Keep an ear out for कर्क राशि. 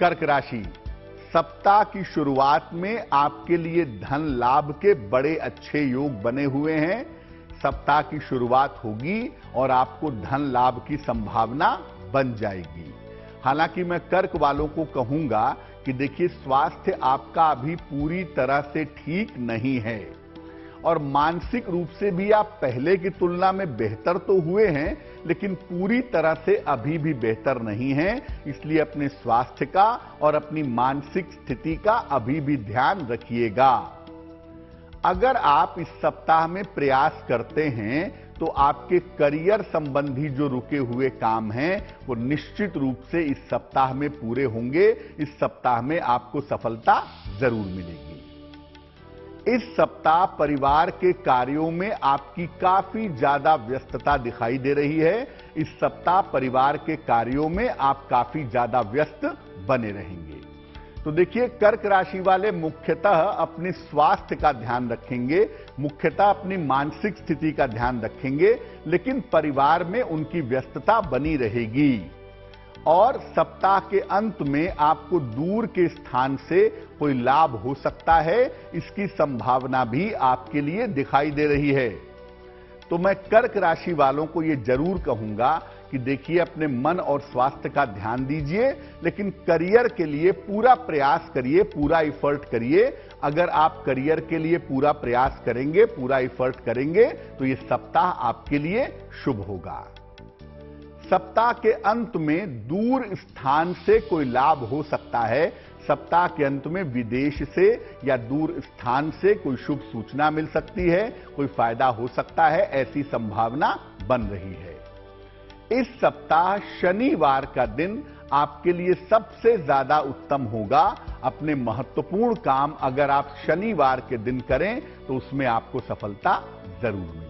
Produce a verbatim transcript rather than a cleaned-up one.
कर्क राशि, सप्ताह की शुरुआत में आपके लिए धन लाभ के बड़े अच्छे योग बने हुए हैं। सप्ताह की शुरुआत होगी और आपको धन लाभ की संभावना बन जाएगी। हालांकि मैं कर्क वालों को कहूंगा कि देखिए, स्वास्थ्य आपका अभी पूरी तरह से ठीक नहीं है और मानसिक रूप से भी आप पहले की तुलना में बेहतर तो हुए हैं, लेकिन पूरी तरह से अभी भी बेहतर नहीं हैं। इसलिए अपने स्वास्थ्य का और अपनी मानसिक स्थिति का अभी भी ध्यान रखिएगा। अगर आप इस सप्ताह में प्रयास करते हैं तो आपके करियर संबंधी जो रुके हुए काम हैं वो निश्चित रूप से इस सप्ताह में पूरे होंगे। इस सप्ताह में आपको सफलता जरूर मिलेगी। इस सप्ताह परिवार के कार्यों में आपकी काफी ज्यादा व्यस्तता दिखाई दे रही है। इस सप्ताह परिवार के कार्यों में आप काफी ज्यादा व्यस्त बने रहेंगे। तो देखिए, कर्क राशि वाले मुख्यतः अपने स्वास्थ्य का ध्यान रखेंगे, मुख्यतः अपनी मानसिक स्थिति का ध्यान रखेंगे, लेकिन परिवार में उनकी व्यस्तता बनी रहेगी। और सप्ताह के अंत में आपको दूर के स्थान से कोई लाभ हो सकता है, इसकी संभावना भी आपके लिए दिखाई दे रही है। तो मैं कर्क राशि वालों को यह जरूर कहूंगा कि देखिए, अपने मन और स्वास्थ्य का ध्यान दीजिए, लेकिन करियर के लिए पूरा प्रयास करिए, पूरा इफर्ट करिए। अगर आप करियर के लिए पूरा प्रयास करेंगे, पूरा इफर्ट करेंगे, तो ये सप्ताह आपके लिए शुभ होगा। सप्ताह के अंत में दूर स्थान से कोई लाभ हो सकता है। सप्ताह के अंत में विदेश से या दूर स्थान से कोई शुभ सूचना मिल सकती है, कोई फायदा हो सकता है, ऐसी संभावना बन रही है। इस सप्ताह शनिवार का दिन आपके लिए सबसे ज्यादा उत्तम होगा। अपने महत्वपूर्ण काम अगर आप शनिवार के दिन करें तो उसमें आपको सफलता जरूर मिलेगी।